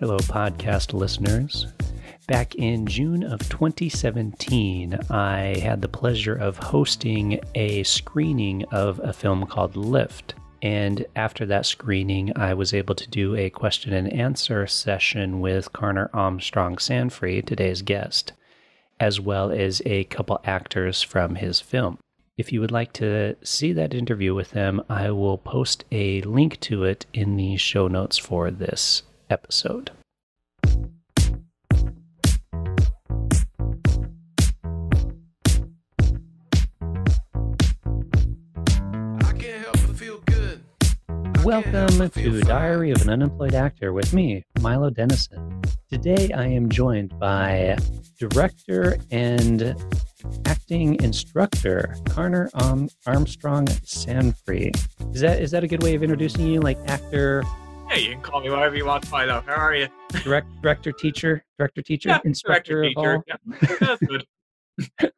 Hello, podcast listeners. Back in June of 2017, I had the pleasure of hosting a screening of a film called Lift. And after that screening, I was able to do a question and answer session with Conor Armstrong Sanfey, today's guest, as well as a couple actors from his film. If you would like to see that interview with them, I will post a link to it in the show notes for this episode. Welcome to Diary of an Unemployed Actor with me, Milo Dennison. Today I am joined by director and acting instructor Conor Armstrong Sanfey. Is that a good way of introducing you, like actor? Hey, you can call me whatever you want, Milo. How are you? Director, teacher, yeah, instructor, director, teacher. Yeah. That's good.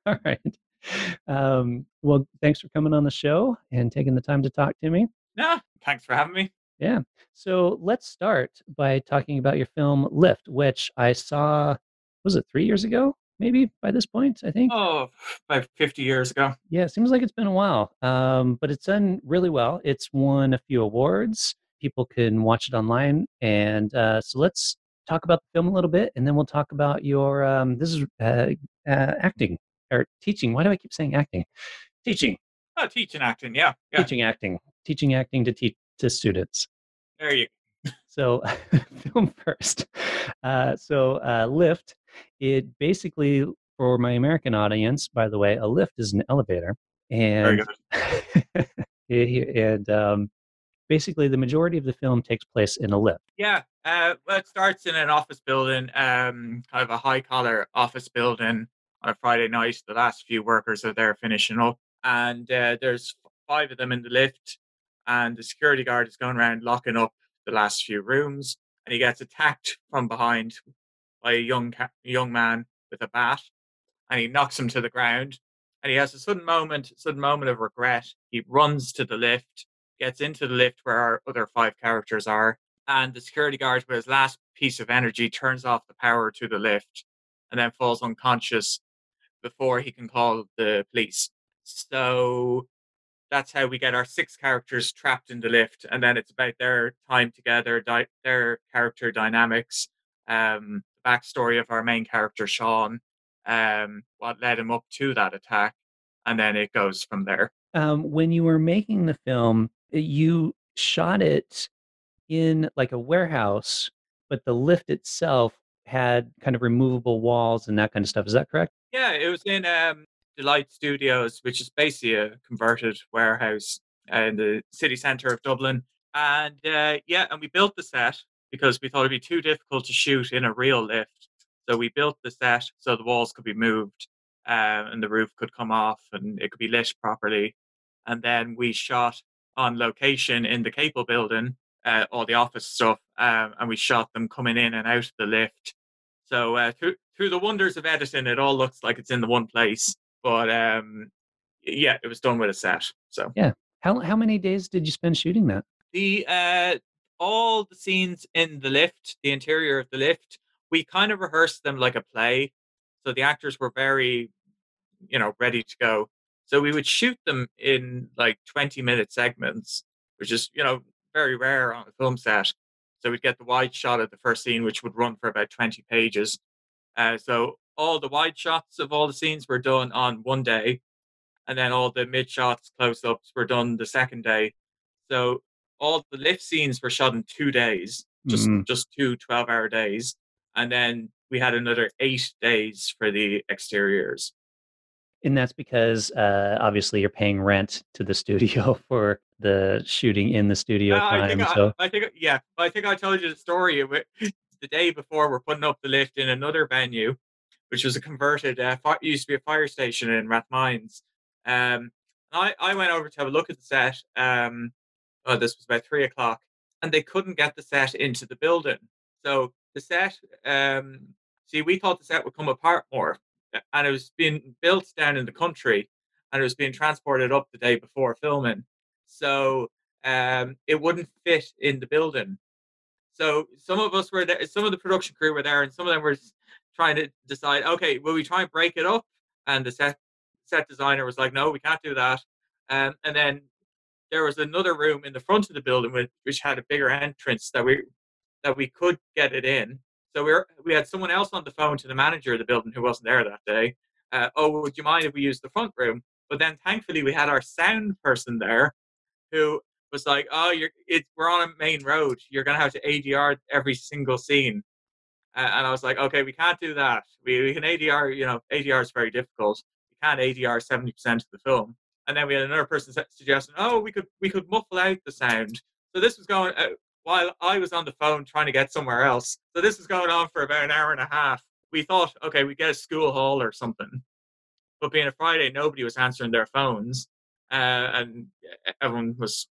All right. Well, thanks for coming on the show and taking the time to talk to me. Yeah, thanks for having me. Yeah. So let's start by talking about your film Lift, which I saw, was it 3 years ago? Maybe by this point, I think. Oh, about 50 years ago. Yeah, it seems like it's been a while, but it's done really well. It's won a few awards. People can watch it online. And so let's talk about the film a little bit, and then we'll talk about your, acting or teaching. Why do I keep saying acting? Teaching. Oh, teaching acting, yeah. Teaching acting to students. There you go. So film first. Lift, it basically, for my American audience, by the way, a lift is an elevator. And, basically the majority of the film takes place in a lift. Yeah. Well, it starts in an office building, kind of a high collar office building on a Friday night. The last few workers are there finishing up. And there's 5 of them in the lift. And the security guard is going around locking up the last few rooms, and he gets attacked from behind by a young man with a bat, and he knocks him to the ground. And he has a sudden moment of regret. He runs to the lift, gets into the lift where our other 5 characters are, and the security guard, with his last piece of energy, turns off the power to the lift, and then falls unconscious before he can call the police. So that's how we get our 6 characters trapped in the lift. And then it's about their time together, their character dynamics, the backstory of our main character, Sean, what led him up to that attack. And then it goes from there. When you were making the film, you shot it in like a warehouse, but the lift itself had kind of removable walls and that kind of stuff. Is that correct? Yeah, it was in... Delight Studios, which is basically a converted warehouse in the city centre of Dublin. And and we built the set because we thought it'd be too difficult to shoot in a real lift. So we built the set so the walls could be moved and the roof could come off and it could be lit properly. And then we shot on location in the Capel building, all the office stuff, and we shot them coming in and out of the lift. So through the wonders of editing, it all looks like it's in the one place. But it was done with a set. So yeah, how many days did you spend shooting that? The all the scenes in the lift, the interior of the lift, we kind of rehearsed them like a play. So the actors were very, ready to go. So we would shoot them in like 20-minute segments, which is very rare on a film set. So we'd get the wide shot of the first scene, which would run for about 20 pages. So all the wide shots of all the scenes were done on one day, and then all the mid shots, close-ups were done the second day. So all the lift scenes were shot in 2 days, just 2 12-hour days. And then we had another 8 days for the exteriors. And that's because obviously you're paying rent to the studio for the shooting in the studio time. I think I told you the story. The day before, we're putting up the lift in another venue, which was a converted, used to be a fire station in Rathmines. I went over to have a look at the set. This was about 3 o'clock, and they couldn't get the set into the building. So the set, we thought the set would come apart more, and it was being built down in the country, and it was being transported up the day before filming. So it wouldn't fit in the building. So some of us were there, some of the production crew were there, and some of them were trying to decide, okay, will we try and break it up? And the set designer was like, no, we can't do that. And then there was another room in the front of the building which had a bigger entrance that we could get it in. So we had someone else on the phone to the manager of the building who wasn't there that day. Oh, would you mind if we used the front room? But then thankfully we had our sound person there who was like, oh, we're on a main road. You're going to have to ADR every single scene. And I was like, okay, we can't do that. We can ADR, ADR is very difficult. You can't ADR 70% of the film. And then we had another person suggesting, oh, we could muffle out the sound. So this was going while I was on the phone trying to get somewhere else. So this was going on for about an hour and a half. We thought, okay, we'd get a school hall or something. But being a Friday, nobody was answering their phones. And everyone was,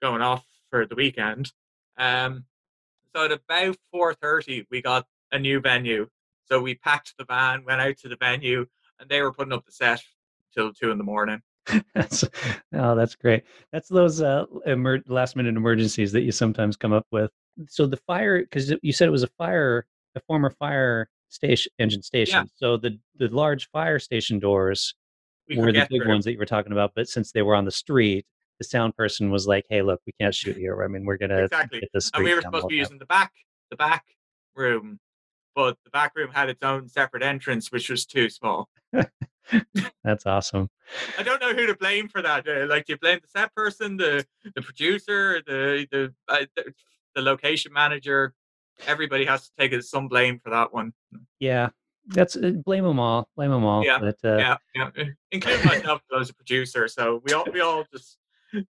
going off for the weekend. So at about 4:30, we got a new venue. So we packed the van, went out to the venue, and they were putting up the set till 2 a.m. That's great. That's those last-minute emergencies that you sometimes come up with. So the fire, because you said it was a former fire engine station. Yeah. So the large fire station doors were the big ones that you were talking about. But since they were on the street, the sound person was like, "Hey, look, we can't shoot here. I mean, we're gonna get this." And we were supposed to be using the back room, but the back room had its own separate entrance, which was too small. That's awesome. I don't know who to blame for that. Do you blame the set person, the producer, the location manager? Everybody has to take some blame for that one. Yeah, that's blame them all. Blame them all. Yeah, but, yeah. Including myself as a producer. So we all just.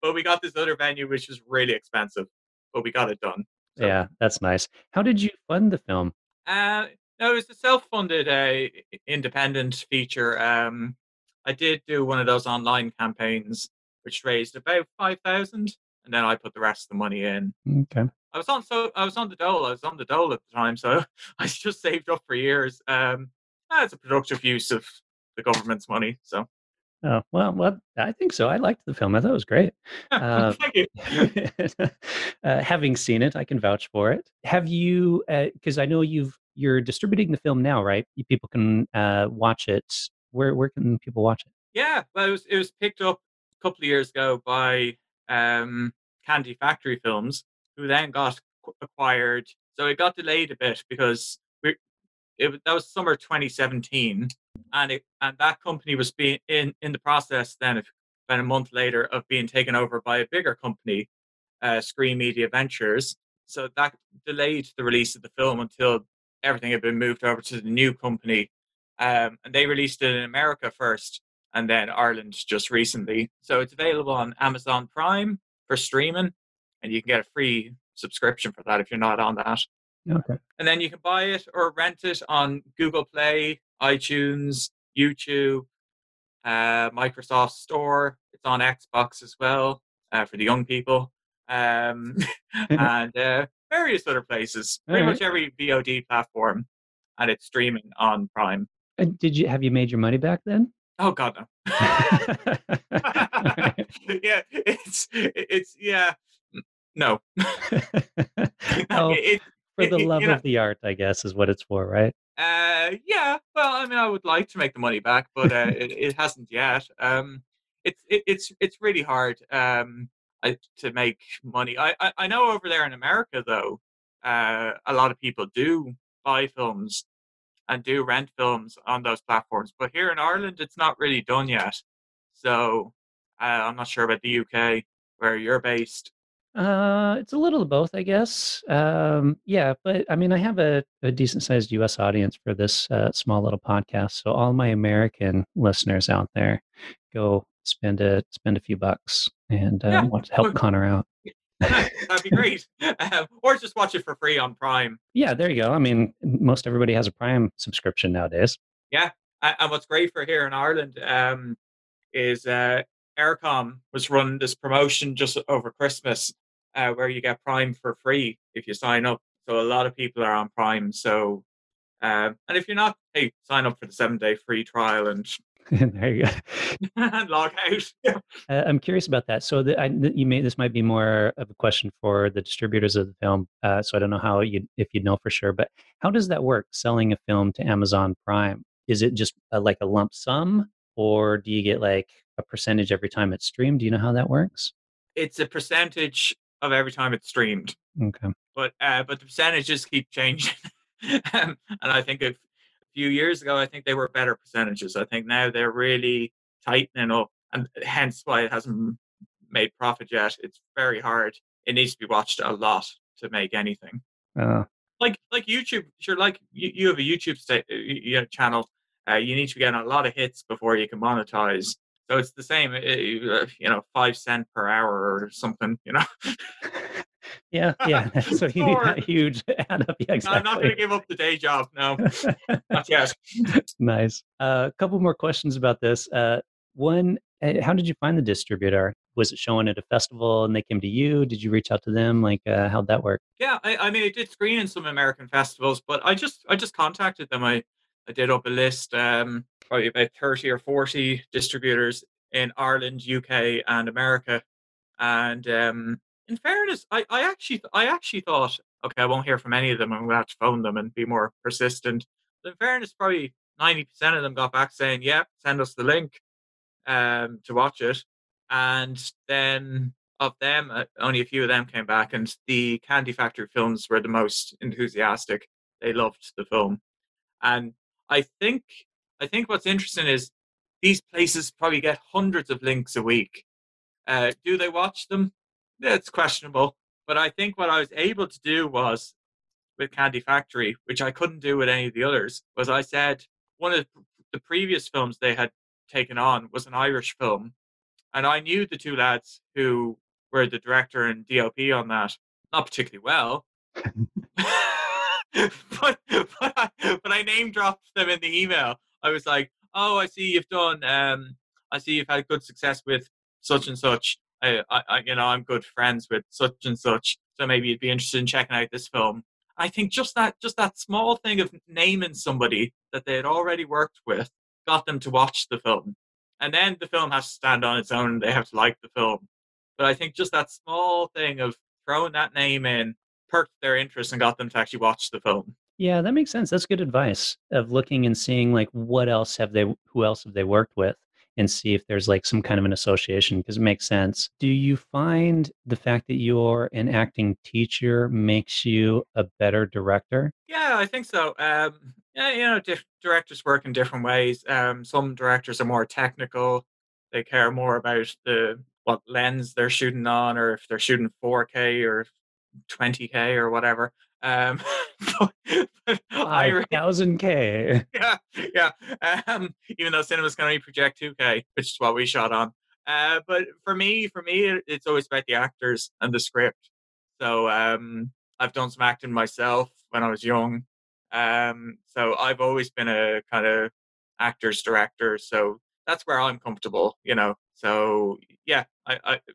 But we got this other venue, which was really expensive, but we got it done. So. Yeah, that's nice. How did you fund the film? No, it was a self-funded independent feature. I did do one of those online campaigns, which raised about 5,000, and then I put the rest of the money in. Okay. I was on the dole at the time, so I just saved up for years. It's a productive use of the government's money, so. Oh, well, I think so. I liked the film. I thought it was great. Thank you. Having seen it, I can vouch for it. Have you, because I know you're distributing the film now, right? People can watch it. Where can people watch it? Yeah, well, it was picked up a couple of years ago by Candy Factory Films, who then got acquired. So it got delayed a bit because that was summer 2017. And that company was being in the process then about a month later of being taken over by a bigger company, Screen Media Ventures. So that delayed the release of the film until everything had been moved over to the new company. And they released it in America first and then Ireland just recently. So it's available on Amazon Prime for streaming, and you can get a free subscription for that if you're not on that. Okay. And then you can buy it or rent it on Google Play, iTunes, YouTube, Microsoft Store. It's on Xbox as well for the young people, and various other places. Pretty much every VOD platform, and it's streaming on Prime. And have you made your money back then? Oh God, no. Yeah, it's yeah, no. Oh, for the love of the art, I guess, is what it's for, right? Yeah. Well, I mean, I would like to make the money back, but it hasn't yet. It's really hard to make money. I know over there in America though, a lot of people do buy films and do rent films on those platforms, but here in Ireland, it's not really done yet. So I'm not sure about the UK where you're based. It's a little of both, I guess. Yeah, but I mean, I have a decent-sized U.S. audience for this small little podcast, so all my American listeners out there, go spend a few bucks and want to help Connor out. That'd be great. Or just watch it for free on Prime. Yeah, there you go. I mean, most everybody has a Prime subscription nowadays. Yeah, and what's great for here in Ireland is Eircom was running this promotion just over Christmas, where you get Prime for free if you sign up. So a lot of people are on Prime. So, and if you're not, hey, sign up for the 7-day free trial and There you go. Log out. I'm curious about that. So this might be more of a question for the distributors of the film. So I don't know how if you'd know for sure, but how does that work? Selling a film to Amazon Prime, is it just like a lump sum, or do you get like a percentage every time it's streamed? Do you know how that works? It's a percentage of every time it's streamed. Okay. But the percentages keep changing, and I think if. Few years ago, I think they were better percentages. I think now they're really tightening up, and hence why it hasn't made profit yet. It's very hard. It needs to be watched a lot to make anything. Like YouTube, sure. Like you have a YouTube channel. You need to be getting a lot of hits before you can monetize. So it's the same. 5 cents per hour or something. Yeah. So you need that huge add up. Yeah, exactly. I'm not going to give up the day job. No, not yet. Nice. A couple more questions about this. One, how did you find the distributor? Was it showing at a festival and they came to you? Did you reach out to them? How'd that work? Yeah, I did screen in some American festivals, but I just contacted them. I did up a list, probably about 30 or 40 distributors in Ireland, UK, and America, and in fairness, I actually thought, okay, I won't hear from any of them. I'm going to have to phone them and be more persistent. But in fairness, probably 90% of them got back saying, yeah, send us the link to watch it. And then of them, only a few of them came back. And the Candy Factory Films were the most enthusiastic. They loved the film. And I think what's interesting is these places probably get hundreds of links a week. Do they watch them? It's questionable, but I think what I was able to do was with Candy Factory, which I couldn't do with any of the others, was I said one of the previous films they had taken on was an Irish film, and I knew the two lads who were the director and DOP on that, not particularly well, but I name dropped them in the email. I was like, oh, I see you've had good success with such and such. I'm good friends with such and such, so maybe you'd be interested in checking out this film. I think just that small thing of naming somebody that they had already worked with got them to watch the film, and then the film has to stand on its own and they have to like the film. But I think just that small thing of throwing that name in perked their interest and got them to actually watch the film. Yeah, that makes sense. That's good advice of looking and seeing who else have they worked with, and see if there's some kind of an association, because it makes sense. Do you find the fact that you're an acting teacher makes you a better director? Yeah, I think so. Directors work in different ways. Some directors are more technical. They care more about what lens they're shooting on, or if they're shooting 4K or 20K or whatever. 5,000K. Yeah. Even though cinemas can only project 2K, which is what we shot on. But for me, it's always about the actors and the script. So I've done some acting myself when I was young. So I've always been a kind of actor's director. So that's where I'm comfortable, So yeah,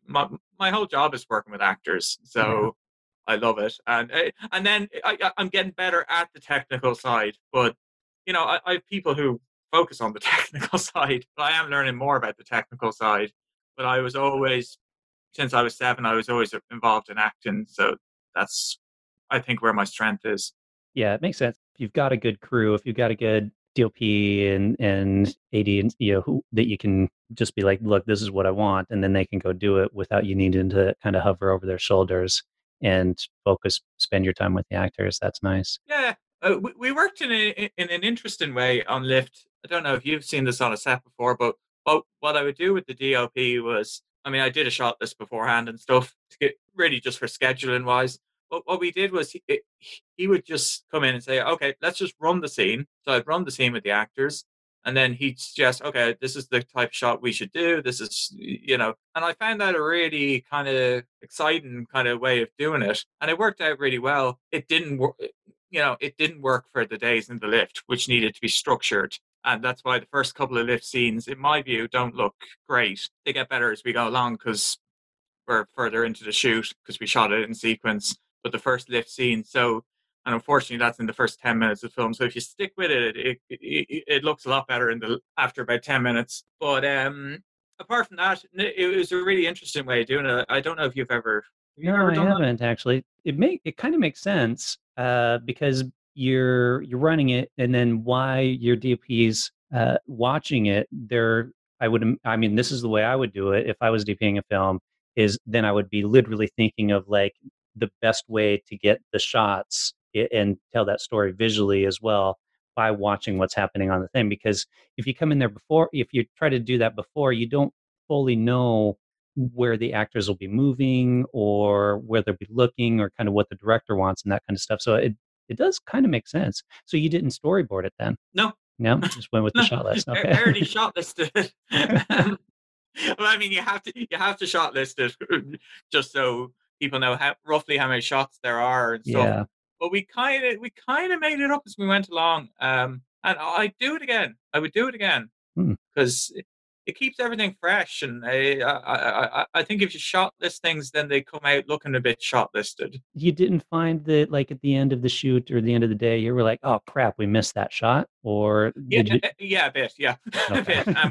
my whole job is working with actors. So. Mm-hmm. I love it, and then I'm getting better at the technical side. But I have people who focus on the technical side. But I am learning more about the technical side. But I was always, since I was 7, I was always involved in acting. So that's, I think, where my strength is. Yeah, it makes sense. If you've got a good crew, if you've got a good DOP and AD, and who that you can just be like, look, this is what I want, and then they can go do it without you needing to kind of hover over their shoulders. And focus, spend your time with the actors. That's nice. Yeah. We worked in an interesting way on Lift. I don't know if you've seen this on a set before, but what I would do with the DOP was, I did a shot list beforehand and stuff, to get really just for scheduling wise. But what we did was he would just come in and say, okay, let's just run the scene. So I'd run the scene with the actors. And then he'd suggest, okay, this is the type of shot we should do. This is, and I found that a really kind of exciting kind of way of doing it. And it worked out really well. It didn't work, for the days in the lift, which needed to be structured. And that's why the first couple of lift scenes, in my view, don't look great. They get better as we go along because we're further into the shoot because we shot it in sequence. But the first lift scene, so And unfortunately, that's in the first 10 minutes of the film. So if you stick with it, it looks a lot better after about 10 minutes. But apart from that, it was a really interesting way of doing it. I don't know if you've ever... No, I haven't, actually. It kind of makes sense because you're running it, and then why your DP's watching it, I mean, this is the way I would do it if I was DPing a film, is then I would be literally thinking of like the best way to get the shots and tell that story visually as well by watching what's happening on the thing. Because if you come in there before, if you try to do that before, you don't fully know where the actors will be moving or where they'll be looking or kind of what the director wants and that kind of stuff. So it does kind of make sense. So you didn't storyboard it then? No. No, just went with the shot list. Okay. I already shot listed it. Well, I mean, you have to shot list it just so people know roughly how many shots there are and stuff. Yeah. But we kind of made it up as we went along. And I'd do it again. I would do it again because it keeps everything fresh. And I think if you shot list things, then they come out looking a bit shot listed. You didn't find that, like at the end of the shoot or the end of the day, you were like, "Oh crap, we missed that shot," or a bit. And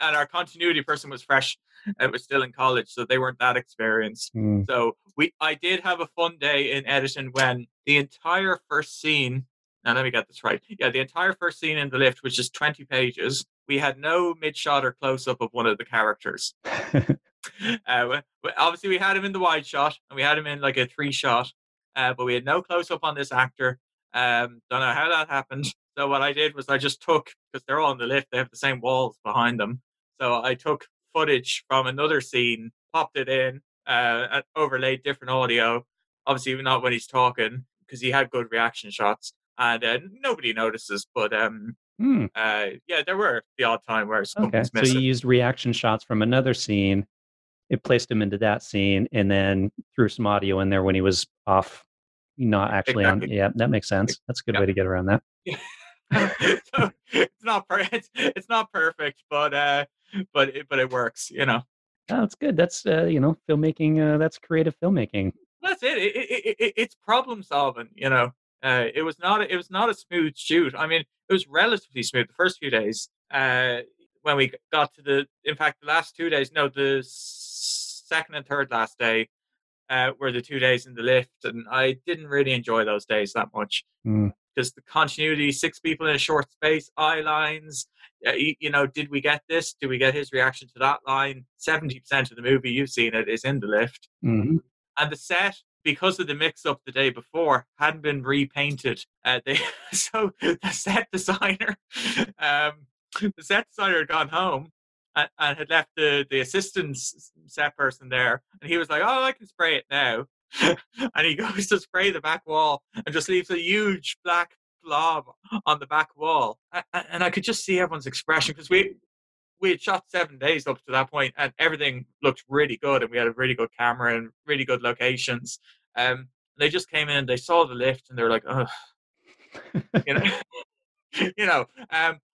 our continuity person was fresh. It was still in college, so they weren't that experienced. So I did have a fun day in editing when the entire first scene, now let me get this right, the entire first scene in The Lift, which is 20 pages, we had no mid-shot or close-up of one of the characters. Obviously, we had him in the wide shot, and we had him in like a three-shot, but we had no close-up on this actor. Don't know how that happened. So what I did was I just took, because they're all in the lift, they have the same walls behind them, so I took footage from another scene, popped it in, overlaid different audio, obviously not when he's talking because he had good reaction shots, and nobody notices, but there were the odd time where something's missing. So you used reaction shots from another scene, it placed him into that scene, and then threw some audio in there when he was off, not actually exactly on. Yeah, that makes sense. That's a good way to get around that. So it's not perfect, but it works, you know. Oh, that's good. That's filmmaking. That's creative filmmaking. That's it. It's problem solving. You know, it was not a smooth shoot. I mean, it was relatively smooth the first few days. When we got to the last 2 days. No, the second and third last day were the 2 days in the lift, and I didn't really enjoy those days that much. Because the continuity, 6 people in a short space, eye lines, did we get this? Do we get his reaction to that line? 70% of the movie, you've seen it, is in the lift. Mm-hmm. And the set, because of the mix-up the day before, hadn't been repainted. So the set designer had gone home and had left the assistant set person there. And he was like, "Oh, I can spray it now." And he goes to spray the back wall and just leaves a huge black blob on the back wall. And I could just see everyone's expression because we had shot 7 days up to that point, and everything looked really good, and we had a really good camera and really good locations. They just came in, they saw the lift, and they were like, "Oh,"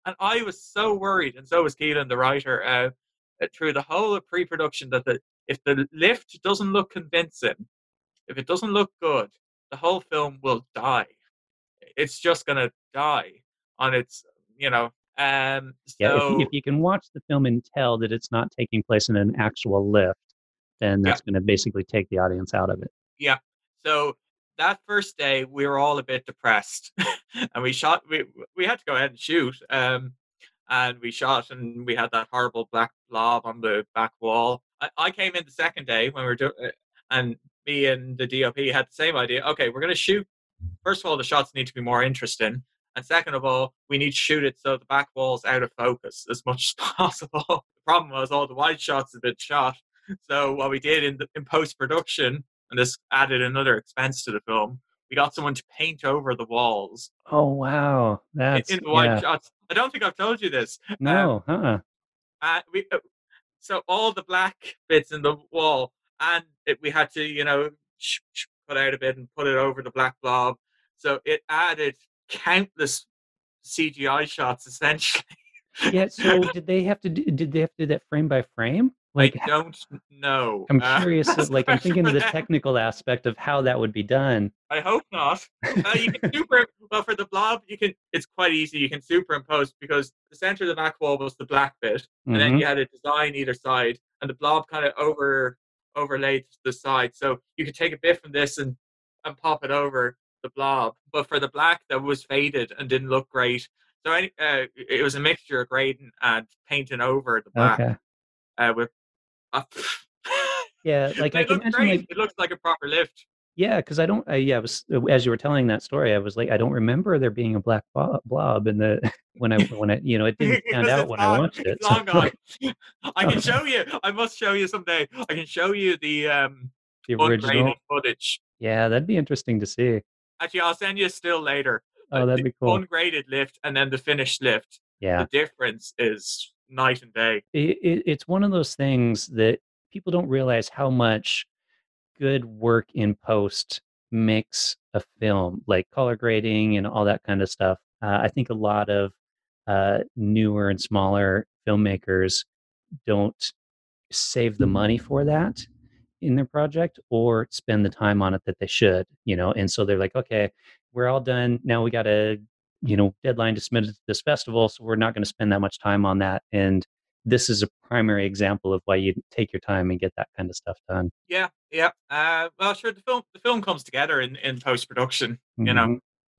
And I was so worried, and so was Keelan, the writer, through the whole of pre-production that if the lift doesn't look convincing, if it doesn't look good, the whole film will die. It's just going to die on its, if you can watch the film and tell that it's not taking place in an actual lift, then that's going to basically take the audience out of it. Yeah. So that first day, we were all a bit depressed. And we had to go ahead and shoot. And we shot, and we had that horrible black blob on the back wall. I came in the second day when we were doing... And me and the DOP had the same idea. Okay, we're going to shoot. First of all, the shots need to be more interesting. And second of all, we need to shoot it so the back wall's out of focus as much as possible. The problem was all the wide shots had been shot. So what we did in post-production, and this added another expense to the film, we got someone to paint over the walls. Oh, wow. That's, in the wide shots. I don't think I've told you this. No, so all the black bits in the wall, and we had to, cut out a bit and put it over the black blob. So it added countless CGI shots, essentially. Yeah. So did they have to do that frame by frame? Like, I don't know. I'm curious, like, I'm thinking of the technical aspect of how that would be done. I hope not. You can well, for the blob, you can. It's quite easy. You can superimpose, because the center of the back wall was the black bit, and then you had a design either side, and the blob kind of overlaid to the side. So you could take a bit from this and pop it over the blob. But for the black, that was faded and didn't look great. So it was a mixture of grading and painting over the black. Okay. Yeah, like I can imagine, like, it looks like a proper lift. Yeah, because I don't. Yeah, it was, as you were telling that story, I was like, I don't remember there being a black blob in the when I you know, it didn't stand out when I watched it. It's long gone. I can show you. I must show you someday. I can show you the original footage. Yeah, that'd be interesting to see. Actually, I'll send you a still later. Oh, that'd be cool. Ungraded lift and then the finished lift. Yeah, the difference is night and day. It's one of those things that people don't realize how much good work in post makes a film, like color grading and all that kind of stuff. I think a lot of newer and smaller filmmakers don't save the money for that in their project or spend the time on it that they should, you know? And so they're like, okay, we're all done. Now we got to, you know, deadline to submit it to this festival, so we're not going to spend that much time on that. And this is a primary example of why you take your time and get that kind of stuff done. Yeah, yeah. Well, sure, the film comes together in post-production. Mm-hmm. You know,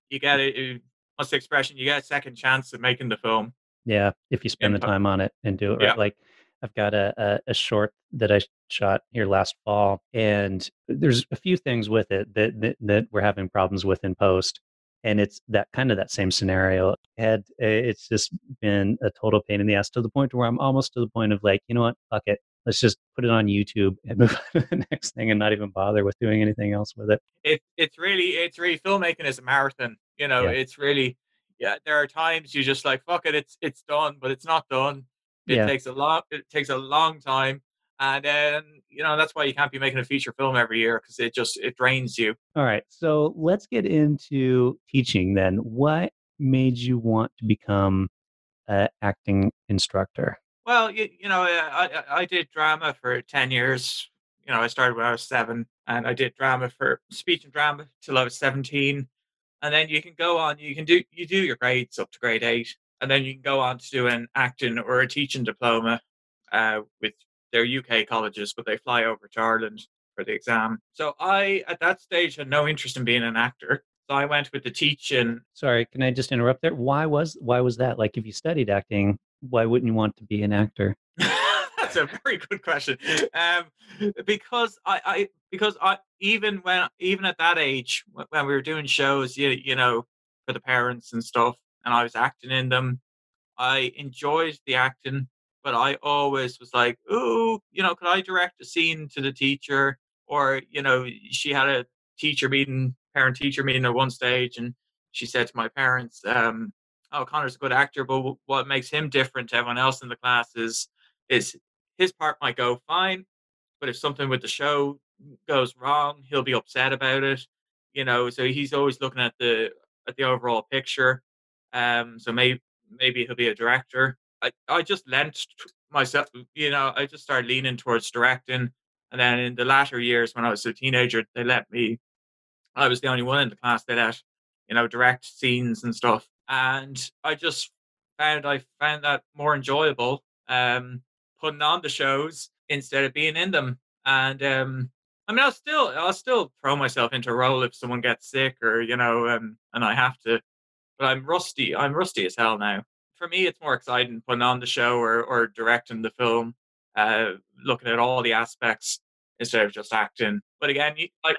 you get it. What's the expression? You get a second chance at making the film. Yeah, if you spend the time on it and do it right. Yeah. Like, I've got a short that I shot here last fall, and there's a few things with it that we're having problems with in post. And it's that same scenario. It's just been a total pain in the ass, to the point where I'm almost to the point of like, you know what, fuck it. Let's just put it on YouTube and move on to the next thing and not even bother with doing anything else with it. It's really filmmaking is a marathon. You know, yeah. There are times you just like, fuck it, it's done, but it's not done. It takes a long time. And then, you know, that's why you can't be making a feature film every year, because it drains you. All right. So let's get into teaching then. What made you want to become an acting instructor? Well, I did drama for 10 years. You know, I started when I was 7, and I did drama for speech and drama till I was 17. And then you can go on, you do your grades up to grade 8, and then you can go on to do an acting or a teaching diploma with they're UK colleges, but they fly over to Ireland for the exam. So I, at that stage, had no interest in being an actor. So I went with the teaching. Sorry, can I just interrupt there? Why was that? Like, if you studied acting, why wouldn't you want to be an actor? That's a very good question. Because I even at that age, when we were doing shows, you know, for the parents and stuff, and I was acting in them, I enjoyed the acting. But I always was like, ooh, you know, could I direct a scene to the teacher? Or, you know, she had a parent-teacher meeting at one stage, and she said to my parents, oh, Conor's a good actor, but what makes him different to everyone else in the class is his part might go fine, but if something with the show goes wrong, he'll be upset about it, you know, so he's always looking at the overall picture. So maybe he'll be a director. I just lent myself, you know, I just started leaning towards directing. And then in the latter years, when I was a teenager, they let me, I was the only one in the class they let, you know, direct scenes and stuff. And I just found that more enjoyable, putting on the shows instead of being in them. And I mean, I'll still throw myself into a role if someone gets sick or, you know, and I have to, but I'm rusty as hell now. For me, it's more exciting putting on the show or directing the film, looking at all the aspects instead of just acting. But again, like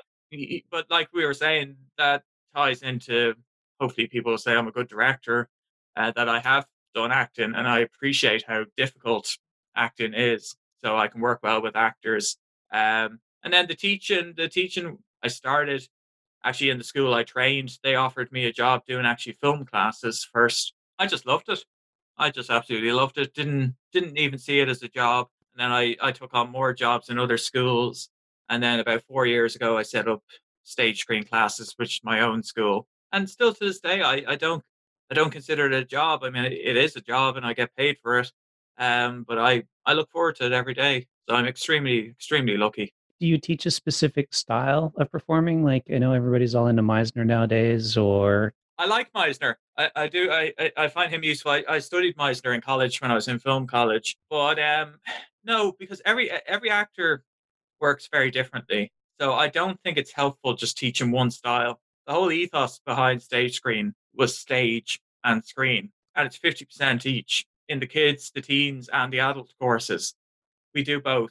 we were saying, that ties into, hopefully people will say I'm a good director, that I have done acting and I appreciate how difficult acting is. So I can work well with actors. And then the teaching I started actually in the school I trained. They offered me a job doing actually film classes first. I just loved it. I just absolutely loved it. Didn't even see it as a job. And then I took on more jobs in other schools. And then about 4 years ago, I set up Stage Screen Classes, which is my own school. And still to this day, I don't consider it a job. I mean, it is a job and I get paid for it. But I look forward to it every day. So I'm extremely, extremely lucky. Do you teach a specific style of performing? Like, I know everybody's all into Meisner nowadays, or... I like Meisner. I find him useful. I studied Meisner in college when I was in film college. But no, because every actor works very differently. So I don't think it's helpful just teaching one style. The whole ethos behind Stage Screen was stage and screen. And it's 50% each in the kids, the teens, and the adult courses. We do both.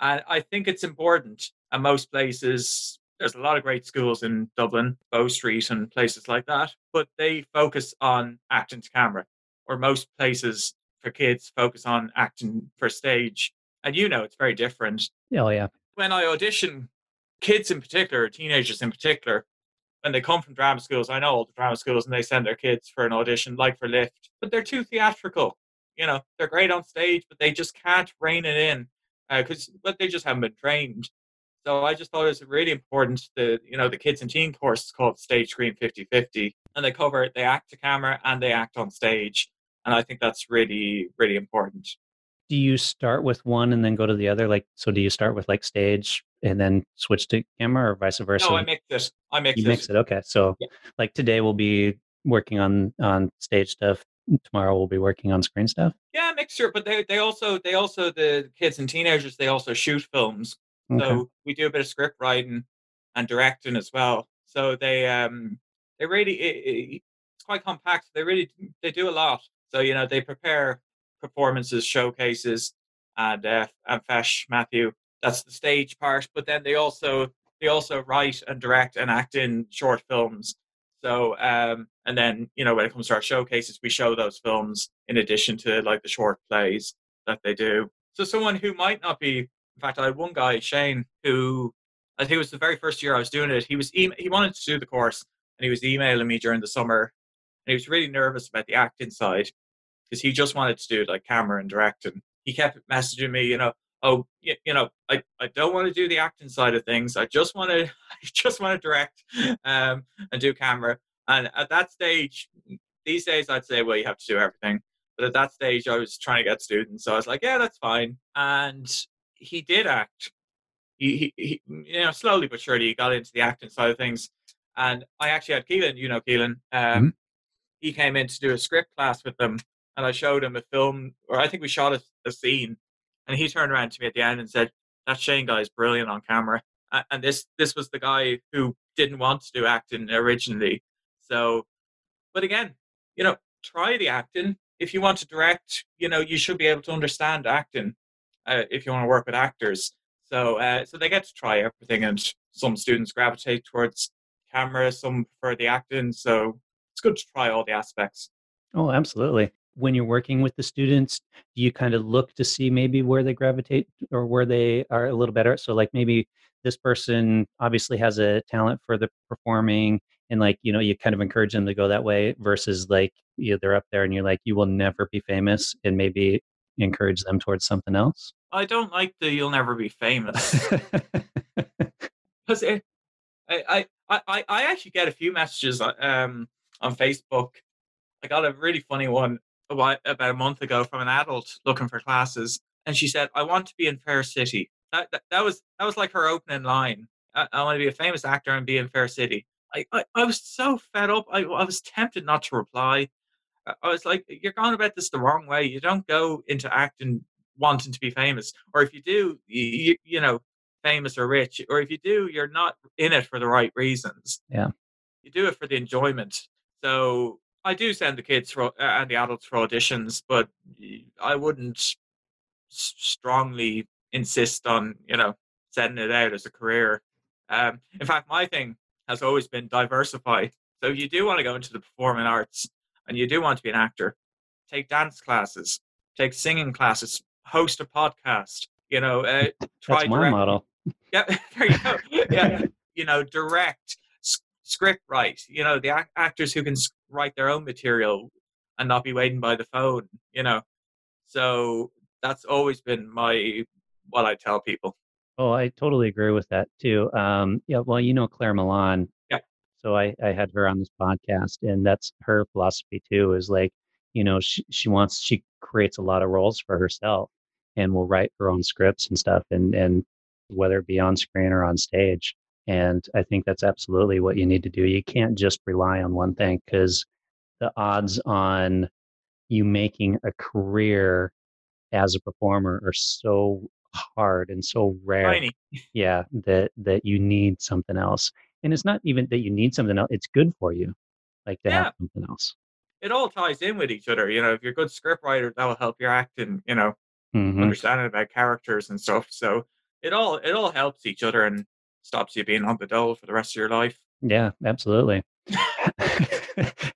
And I think it's important. And most places, there's a lot of great schools in Dublin, Bow Street, and places like that. But they focus on acting to camera. Or most places for kids focus on acting for stage. And you know, it's very different. Oh, yeah. When I audition, kids in particular, teenagers in particular, when they come from drama schools, I know all the drama schools, and they send their kids for an audition, like for Lift, but they're too theatrical. You know, they're great on stage, but they just can't rein it in because they just haven't been trained. So I just thought it was really important that, you know, the kids and teen course is called Stage Screen 50/50, and they cover it. They act to camera and they act on stage. And I think that's really, really important. Do you start with one and then go to the other? Like, so do you start with like stage and then switch to camera, or vice versa? No, I mix it. You mix it. Okay. So yeah. Like today we'll be working on stage stuff. Tomorrow we'll be working on screen stuff. Yeah, mixture. But they also the kids and teenagers, they also shoot films. Okay. So we do a bit of script writing and directing as well. So they really, it's quite compact. They do a lot. So, you know, they prepare performances, showcases, and Fesh Matthew. That's the stage part, but then they also write and direct and act in short films. So and then, you know, when it comes to our showcases, we show those films in addition to like the short plays that they do. So someone who might not be, in fact, I had one guy, Shane, who I think it was the very first year I was doing it. He wanted to do the course, and he was emailing me during the summer, and he was really nervous about the acting side because he just wanted to do like camera and directing. He kept messaging me, you know. Oh, you know, I don't want to do the acting side of things. I just want to direct and do camera. And at that stage, these days I'd say, well, you have to do everything. But at that stage, I was trying to get students. So I was like, yeah, that's fine. And he did act. He you know, slowly but surely he got into the acting side of things. And I actually had Keelan, you know Keelan. He came in to do a script class with them. And I showed him a film, or I think we shot a scene. And he turned around to me at the end and said, that Shane guy is brilliant on camera. And this was the guy who didn't want to do acting originally. So, but again, you know, try the acting. If you want to direct, you know, you should be able to understand acting if you want to work with actors. So so they get to try everything. And some students gravitate towards camera, some prefer the acting. So it's good to try all the aspects. Oh, absolutely. When you're working with the students, do you kind of look to see maybe where they gravitate or where they are a little better? So like maybe this person obviously has a talent for the performing, and like, you know, you kind of encourage them to go that way versus like, you know, they're up there and you're like, you will never be famous, and maybe encourage them towards something else. I don't like the you'll never be famous. Because I actually get a few messages on Facebook. I got a really funny one about a month ago from an adult looking for classes, and she said, "I want to be in Fair City." That was like her opening line. I want to be a famous actor and be in Fair City. I was so fed up. I was tempted not to reply. I was like, "You're going about this the wrong way. You don't go into acting wanting to be famous, or if you do, you know, famous or rich, or if you do, you're not in it for the right reasons. Yeah, you do it for the enjoyment." So I do send the kids and the adults for auditions, but I wouldn't strongly insist on, you know, sending it out as a career. In fact, my thing has always been diversify. So you do want to go into the performing arts, and you do want to be an actor. Take dance classes, take singing classes, host a podcast. You know, try. That's my model. Yeah, there you go. Yeah, you know, direct. Script write, you know, the actors who can write their own material and not be waiting by the phone, you know. So that's always been what I tell people. Oh, I totally agree with that too. Yeah, well, you know Claire Milan. Yeah. So I had her on this podcast, and that's her philosophy too, is like, you know, she creates a lot of roles for herself. and will write her own scripts and stuff, and whether it be on screen or on stage. And I think that's absolutely what you need to do. You can't just rely on one thing, because the odds on you making a career as a performer are so hard and so rare. Tiny. Yeah, that you need something else. And it's not even that you need something else. It's good for you, like to have something else. It all ties in with each other. You know, if you're a good script writer, that will help your acting, you know, understanding about characters and stuff. So it all helps each other and stops you being on the dole for the rest of your life. Yeah, absolutely.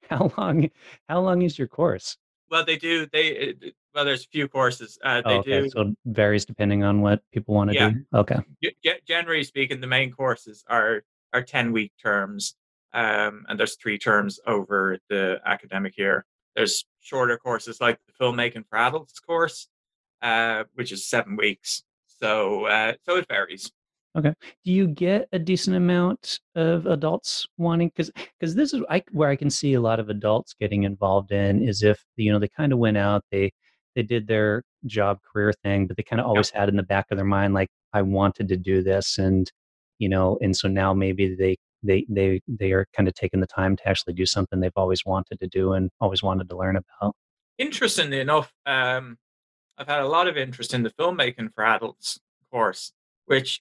How long is your course? Well, there's a few courses. They do. So it varies depending on what people want to do. Okay. Generally speaking, the main courses are 10-week terms, and there's 3 terms over the academic year. There's shorter courses like the Filmmaking for Adults course, which is 7 weeks. So it varies. Okay. Do you get a decent amount of adults wanting, because this is where I can see a lot of adults getting involved in, is if, you know, they kind of went out, they did their job career thing, but they kind of always had in the back of their mind, like, I wanted to do this. And, you know, and so now maybe they are kind of taking the time to actually do something they've always wanted to do and always wanted to learn about. Interestingly enough, I've had a lot of interest in the Filmmaking for Adults course, which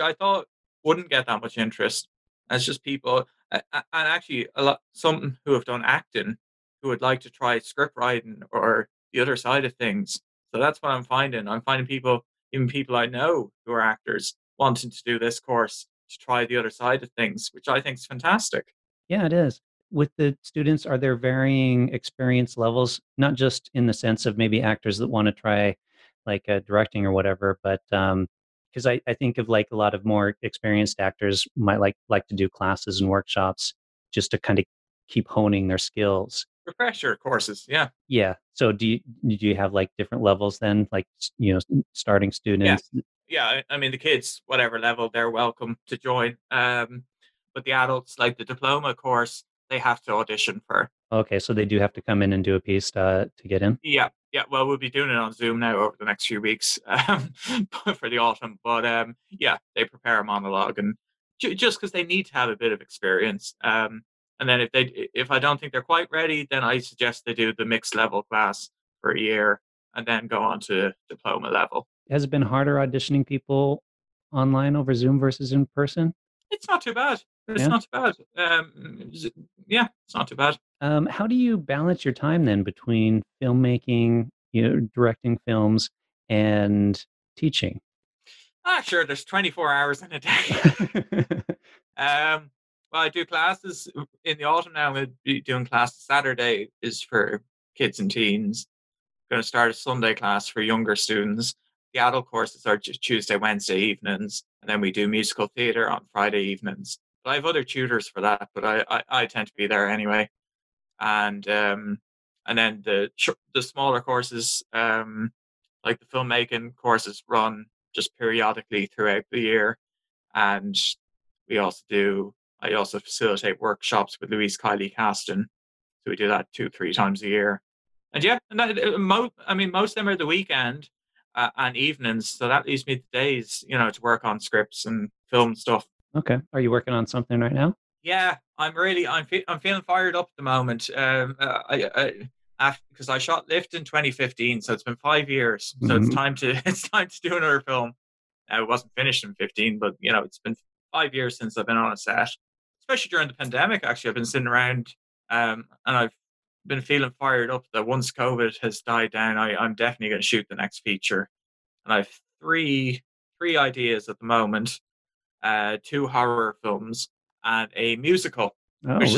I thought wouldn't get that much interest. It's just people, and actually some who have done acting who would like to try script writing or the other side of things. So that's what I'm finding. I'm finding people, even people I know who are actors, wanting to do this course to try the other side of things, which I think is fantastic. Yeah, it is. With the students, are there varying experience levels? Not just in the sense of maybe actors that want to try like directing or whatever, but because I think of like a lot of more experienced actors might like to do classes and workshops just to kind of keep honing their skills. Refresher courses, yeah. Yeah. So do you have like different levels then? Like, you know, starting students? Yeah. I mean, the kids, whatever level, they're welcome to join. But the adults, like the diploma course, they have to audition for. Okay. So they do have to come in and do a piece to get in? Yeah. Yeah, well, we'll be doing it on Zoom now over the next few weeks for the autumn. But yeah, they prepare a monologue, and just because they need to have a bit of experience. And then if I don't think they're quite ready, then I suggest they do the mixed level class for a year and then go on to diploma level. Has it been harder auditioning people online over Zoom versus in person? It's not too bad. It's not too bad. How do you balance your time then between filmmaking, you know, directing films and teaching? Sure. There's 24 hours in a day. Well, I do classes in the autumn now. I'm going to be doing classes. Saturday is for kids and teens. I'm going to start a Sunday class for younger students. The adult courses are Tuesday, Wednesday evenings, and then we do musical theatre on Friday evenings. But I have other tutors for that, but I tend to be there anyway. And then the smaller courses, like the filmmaking courses, run just periodically throughout the year. And I also facilitate workshops with Louise Kylie Caston. So we do that 2-3 times a year. And yeah, and most of them are the weekend and evenings. So that leaves me the days, you know, to work on scripts and film stuff. Okay. Are you working on something right now? Yeah, I'm feeling fired up at the moment. Because I shot Lift in 2015, so it's been 5 years. So it's time to do another film. It wasn't finished in 15, but you know, it's been 5 years since I've been on a set. Especially during the pandemic, actually, I've been sitting around, and I've been feeling fired up that once COVID has died down, I'm definitely going to shoot the next feature. And I have three ideas at the moment. 2 horror films and a musical, which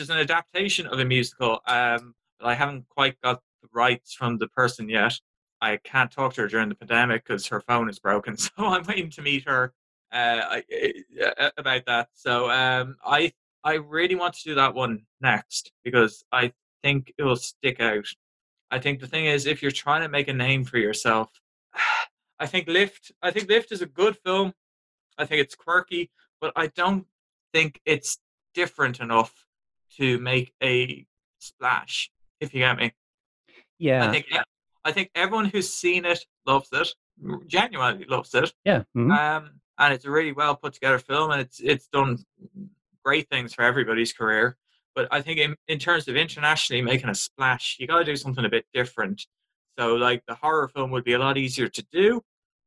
is an adaptation of a musical. But I haven't quite got the rights from the person yet. I can't talk to her during the pandemic because her phone is broken. So I'm waiting to meet her about that. So I really want to do that one next because I think it will stick out. I think the thing is, if you're trying to make a name for yourself, I think Lift is a good film. I think it's quirky, but I don't think it's different enough to make a splash, if you get me. Yeah. I think I think everyone who's seen it loves it, genuinely loves it. Yeah. Mm-hmm. And it's a really well put together film, and it's done great things for everybody's career. But I think in terms of internationally making a splash, you got to do something a bit different. So like the horror film would be a lot easier to do,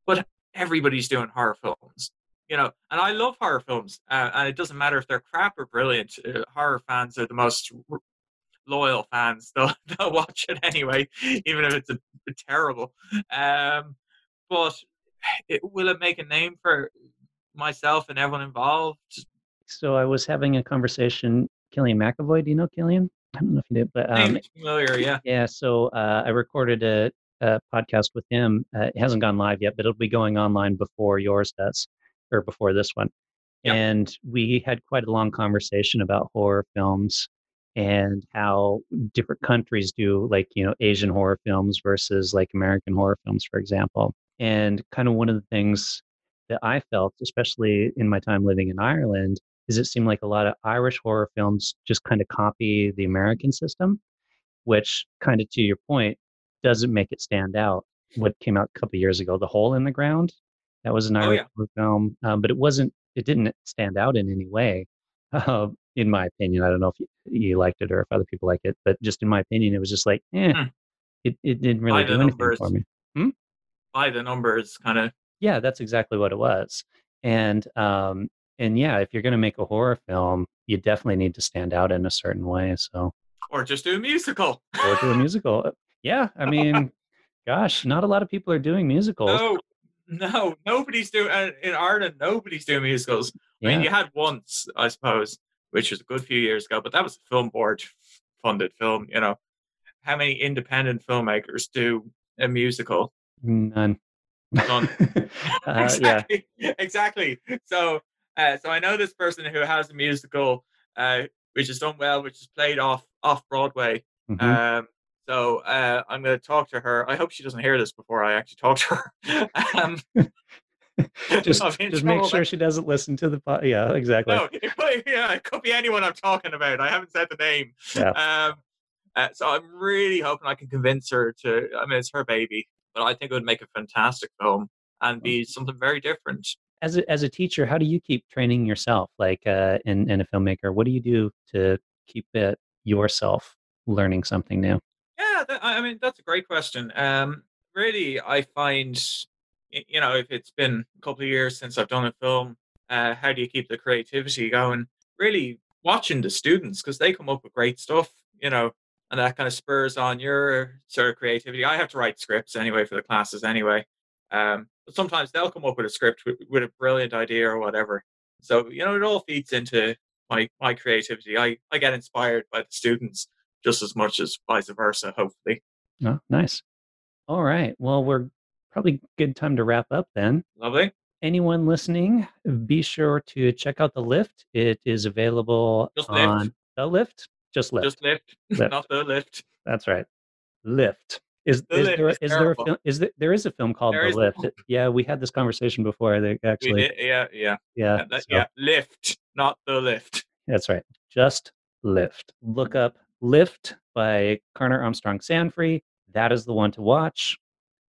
but everybody's doing horror films, you know, and I love horror films. And it doesn't matter if they're crap or brilliant. Horror fans are the most loyal fans. They'll watch it anyway, even if it's a terrible. But will it make a name for myself and everyone involved? So I was having a conversation, Killian McAvoy. Do you know Killian? I don't know if you did, but familiar, yeah. Yeah, so I recorded a podcast with him. It hasn't gone live yet, but it'll be going online before yours does, or before this one. Yeah. And we had quite a long conversation about horror films and how different countries do, like, you know, Asian horror films versus like American horror films, for example. And kind of one of the things that I felt, especially in my time living in Ireland, is it seemed like a lot of Irish horror films just kind of copy the American system, which kind of, to your point, doesn't make it stand out. What came out a couple of years ago, The Hole in the Ground, that was an Irish horror film, but it didn't stand out in any way, in my opinion. I don't know if you liked it or if other people like it, but just in my opinion, it was just like, it didn't really do anything for me. By the numbers, kind of. Yeah, that's exactly what it was. And yeah, if you're going to make a horror film, you definitely need to stand out in a certain way. So, or just do a musical. Or do a musical. Yeah, I mean, gosh, not a lot of people are doing musicals. No, nobody's doing in Ireland. Nobody's doing musicals. Yeah. I mean, you had Once, I suppose, which was a good few years ago, but that was a film board funded film. You know, how many independent filmmakers do a musical? None. Exactly. Yeah. Exactly. So I know this person who has a musical, which is done well, which is played off Broadway. Mm-hmm. So I'm going to talk to her. I hope she doesn't hear this before I actually talk to her. Just make sure she doesn't listen to the podcast. Yeah, exactly. No, it could be anyone I'm talking about. I haven't said the name. Yeah. So I'm really hoping I can convince her to. I mean, it's her baby, but I think it would make a fantastic film and be something very different. As a teacher, how do you keep training yourself, like in a filmmaker? What do you do to keep it yourself learning something new? Yeah, I mean, that's a great question. Really, I find, you know, if it's been a couple of years since I've done a film, how do you keep the creativity going? Really watching the students, because they come up with great stuff, you know, and that kind of spurs on your sort of creativity. I have to write scripts anyway for the classes anyway. But sometimes they'll come up with a script with a brilliant idea or whatever. So, you know, it all feeds into my creativity. I get inspired by the students just as much as vice versa, hopefully. Oh, nice. All right. Well, we're probably good time to wrap up then. Lovely. Anyone listening, be sure to check out the Lift. It is available on Lift. The Lift. Just Lift. Just Lift. Lift. Not the Lift. That's right. Lift. Is there a film called The Lift? Yeah, we had this conversation before, I think, actually. Yeah. Lift, not The Lift. That's right. Just Lift. Look up Lift by Conor Armstrong Sanfey. That is the one to watch.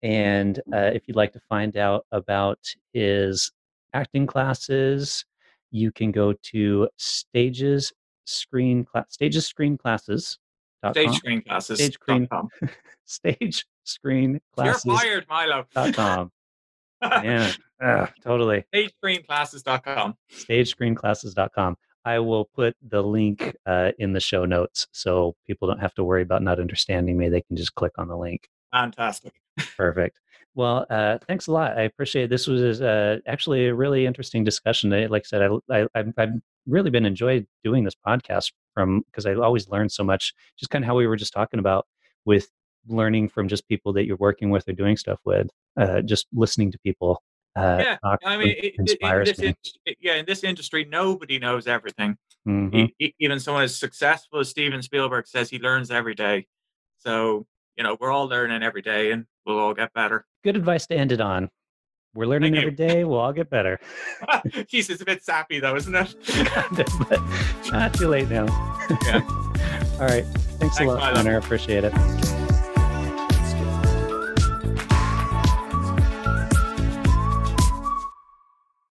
And if you'd like to find out about his acting classes, you can go to stagescreenclasses.com. StageScreenClasses.com. StageScreenClasses. You're fired, Milo. .com. Yeah, totally. StageScreenClasses.com. StageScreenClasses.com. I will put the link in the show notes so people don't have to worry about not understanding me. They can just click on the link. Fantastic. Perfect. Well, thanks a lot. I appreciate it. This was actually a really interesting discussion. Like I said, I've really been enjoying doing this podcast because I always learn so much, just kind of how we were just talking about with learning from just people that you're working with or doing stuff with, just listening to people. Talk I mean, it inspires me. In this industry, nobody knows everything. Mm-hmm. Even someone as successful as Steven Spielberg says he learns every day. So, you know, we're all learning every day and we'll all get better. Good advice to end it on. We're learning every day. We'll all get better. Jeez, it's a bit sappy though, isn't it? But not too late now. Yeah. All right. Thanks a lot, Connor. I appreciate it.